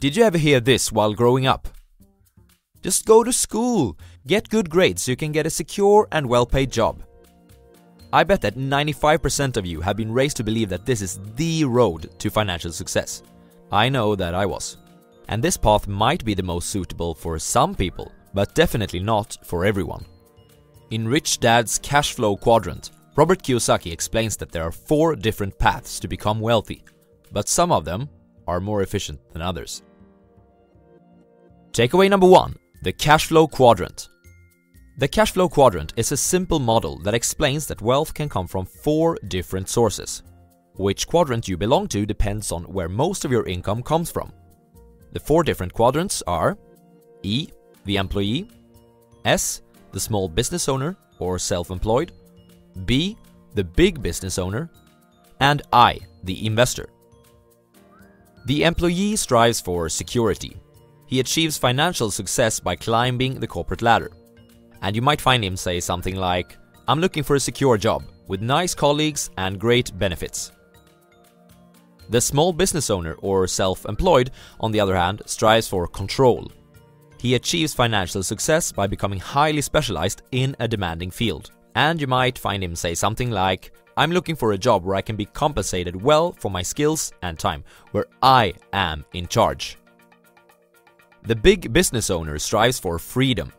Did you ever hear this while growing up? Just go to school, get good grades so you can get a secure and well-paid job. I bet that 95% of you have been raised to believe that this is the road to financial success. I know that I was. And this path might be the most suitable for some people, but definitely not for everyone. In Rich Dad's Cashflow Quadrant, Robert Kiyosaki explains that there are 4 different paths to become wealthy, but some of them are more efficient than others. Takeaway number 1: the Cashflow Quadrant. The Cashflow Quadrant is a simple model that explains that wealth can come from 4 different sources. Which quadrant you belong to depends on where most of your income comes from. The 4 different quadrants are E, the employee; S, the small business owner or self-employed; B, the big business owner; and I, the investor. The employee strives for security. He achieves financial success by climbing the corporate ladder. And you might find him say something like, "I'm looking for a secure job with nice colleagues and great benefits." The small business owner or self-employed, on the other hand, strives for control. He achieves financial success by becoming highly specialized in a demanding field. And you might find him say something like, "I'm looking for a job where I can be compensated well for my skills and time, where I am in charge." The big business owner strives for freedom.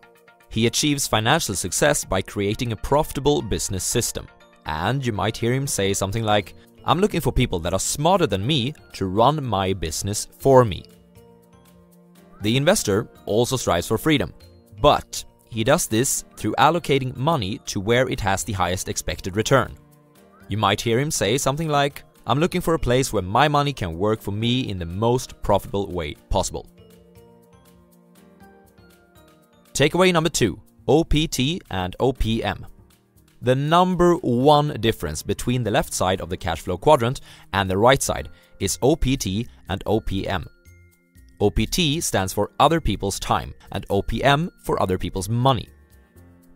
He achieves financial success by creating a profitable business system. And you might hear him say something like, "I'm looking for people that are smarter than me to run my business for me." The investor also strives for freedom, but he does this through allocating money to where it has the highest expected return. You might hear him say something like, "I'm looking for a place where my money can work for me in the most profitable way possible." Takeaway number 2: OPT and OPM. The number 1 difference between the left side of the Cashflow Quadrant and the right side is OPT and OPM. OPT stands for other people's time and OPM for other people's money.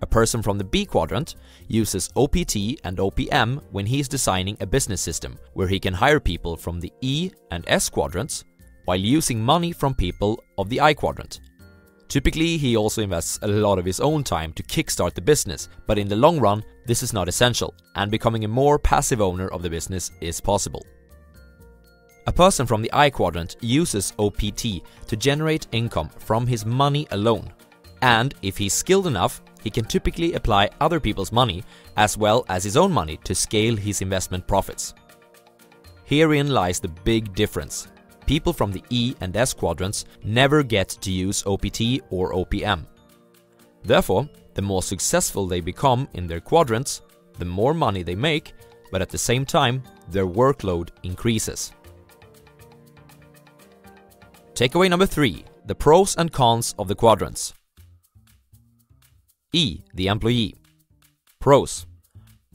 A person from the B quadrant uses OPT and OPM when he is designing a business system where he can hire people from the E and S quadrants while using money from people of the I quadrant. Typically, he also invests a lot of his own time to kickstart the business, but in the long run, this is not essential, and becoming a more passive owner of the business is possible. A person from the I quadrant uses OPT to generate income from his money alone. And if he's skilled enough, he can typically apply other people's money as well as his own money to scale his investment profits. Herein lies the big difference. People from the E and S quadrants never get to use OPT or OPM. Therefore, the more successful they become in their quadrants, the more money they make, but at the same time, their workload increases. Takeaway number 3: the pros and cons of the quadrants. E, the employee. Pros: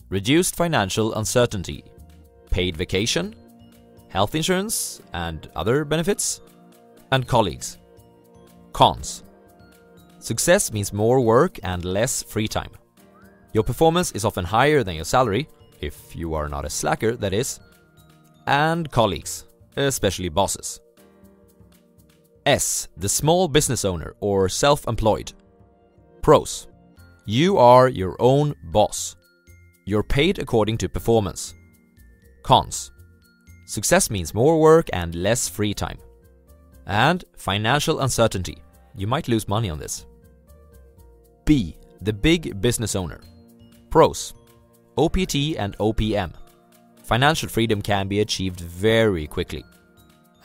reduced financial uncertainty, paid vacation, health insurance and other benefits, and colleagues. Cons: success means more work and less free time. Your performance is often higher than your salary, if you are not a slacker, that is, and colleagues, especially bosses. S, the small business owner or self-employed. Pros: you are your own boss. You're paid according to performance. Cons: success means more work and less free time. And financial uncertainty. You might lose money on this. B, the big business owner. Pros: OPT and OPM. Financial freedom can be achieved very quickly.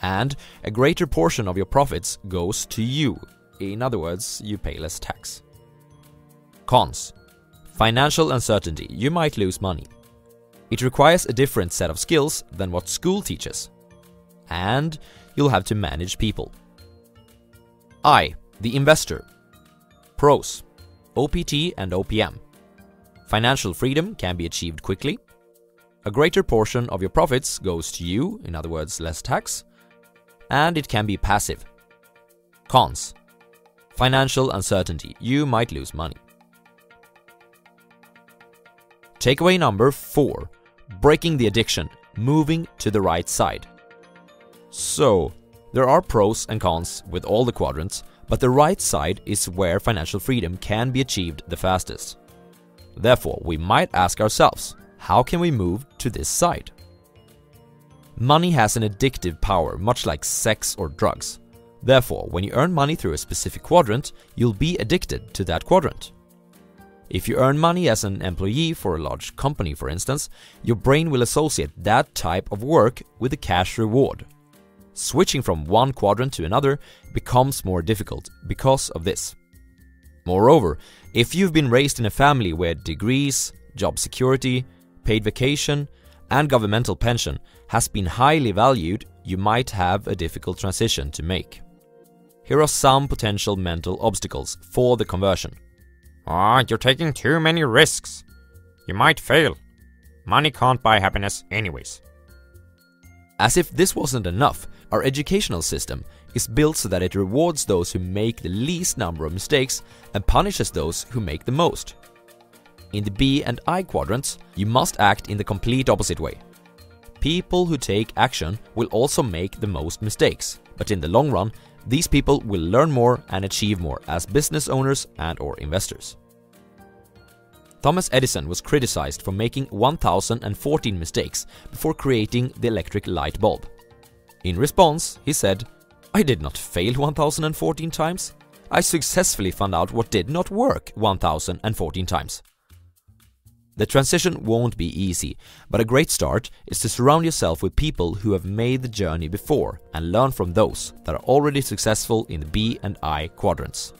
And a greater portion of your profits goes to you. In other words, you pay less tax. Cons: financial uncertainty. You might lose money. It requires a different set of skills than what school teaches. And you'll have to manage people. I, the investor. Pros: OPT and OPM. Financial freedom can be achieved quickly. A greater portion of your profits goes to you, in other words, less tax. And it can be passive. Cons: financial uncertainty. You might lose money. Takeaway number 4: breaking the addiction, moving to the right side. So, There are pros and cons with all the quadrants, but the right side is where financial freedom can be achieved the fastest. Therefore, we might ask ourselves, how can we move to this side? Money has an addictive power, much like sex or drugs. Therefore, when you earn money through a specific quadrant, you'll be addicted to that quadrant. If you earn money as an employee for a large company, for instance, your brain will associate that type of work with a cash reward. Switching from one quadrant to another becomes more difficult because of this. Moreover, if you've been raised in a family where degrees, job security, paid vacation, and governmental pension has been highly valued, you might have a difficult transition to make. Here are some potential mental obstacles for the conversion. You're taking too many risks. You might fail. Money can't buy happiness anyways. As if this wasn't enough, our educational system is built so that it rewards those who make the least number of mistakes and punishes those who make the most. In the B and I quadrants, you must act in the complete opposite way. People who take action will also make the most mistakes, but in the long run, these people will learn more and achieve more as business owners and/or investors. Thomas Edison was criticized for making 1,014 mistakes before creating the electric light bulb. In response, he said, "I did not fail 1,014 times. I successfully found out what did not work 1,014 times." The transition won't be easy, but a great start is to surround yourself with people who have made the journey before and learn from those that are already successful in the B and I quadrants.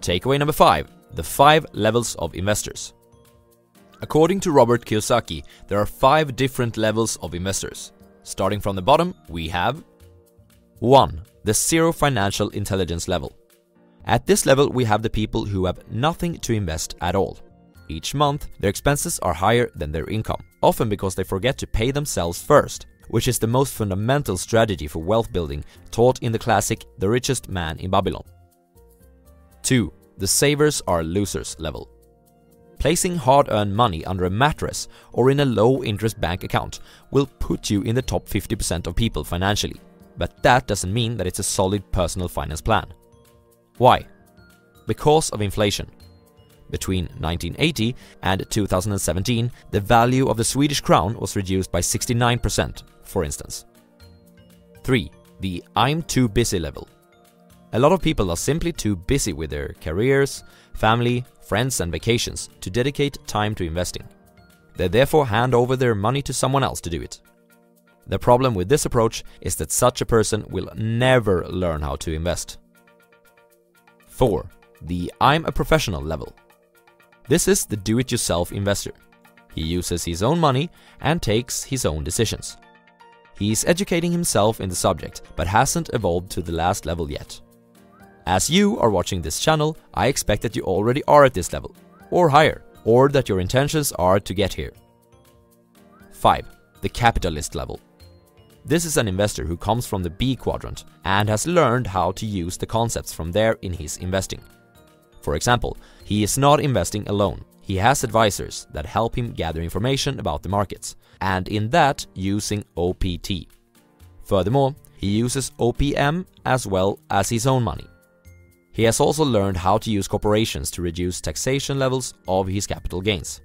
Takeaway number 5: the 5 levels of investors. According to Robert Kiyosaki, there are 5 different levels of investors. Starting from the bottom, we have 1. The zero financial intelligence level. At this level, we have the people who have nothing to invest at all. Each month, their expenses are higher than their income, often because they forget to pay themselves first, which is the most fundamental strategy for wealth building taught in the classic The Richest Man in Babylon. 2. The savers are losers level. Placing hard-earned money under a mattress or in a low-interest bank account will put you in the top 50% of people financially, but that doesn't mean that it's a solid personal finance plan. Why? Because of inflation. Between 1980 and 2017, the value of the Swedish crown was reduced by 69%, for instance. 3. The I'm too busy level. A lot of people are simply too busy with their careers, family, friends and vacations to dedicate time to investing. They therefore hand over their money to someone else to do it. The problem with this approach is that such a person will never learn how to invest. 4. The I'm a professional level. This is the do-it-yourself investor. He uses his own money and takes his own decisions. He is educating himself in the subject, but hasn't evolved to the last level yet. As you are watching this channel, I expect that you already are at this level, or higher, or that your intentions are to get here. 5. The capitalist level. This is an investor who comes from the B quadrant and has learned how to use the concepts from there in his investing. For example, he is not investing alone. He has advisors that help him gather information about the markets, and in that using OPT. Furthermore, he uses OPM as well as his own money. He has also learned how to use corporations to reduce taxation levels of his capital gains.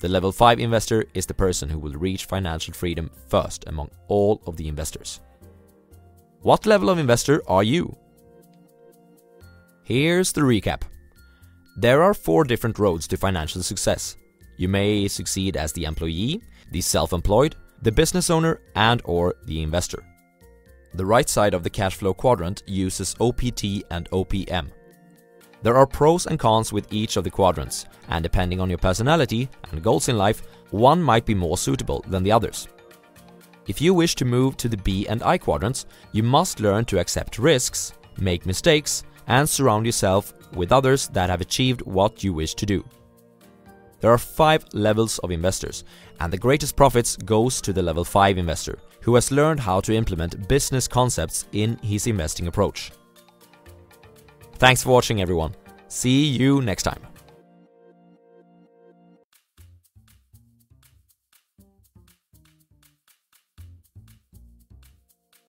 The level 5 investor is the person who will reach financial freedom first among all of the investors. What level of investor are you? Here's the recap. There are 4 different roads to financial success. You may succeed as the employee, the self-employed, the business owner, and/or the investor. The right side of the cash flow quadrant uses OPT and OPM. There are pros and cons with each of the quadrants, and depending on your personality and goals in life, one might be more suitable than the others. If you wish to move to the B and I quadrants, you must learn to accept risks, make mistakes, and surround yourself with others that have achieved what you wish to do. There are 5 levels of investors, and the greatest profits goes to the level 5 investor, who has learned how to implement business concepts in his investing approach. Thanks for watching, everyone. See you next time.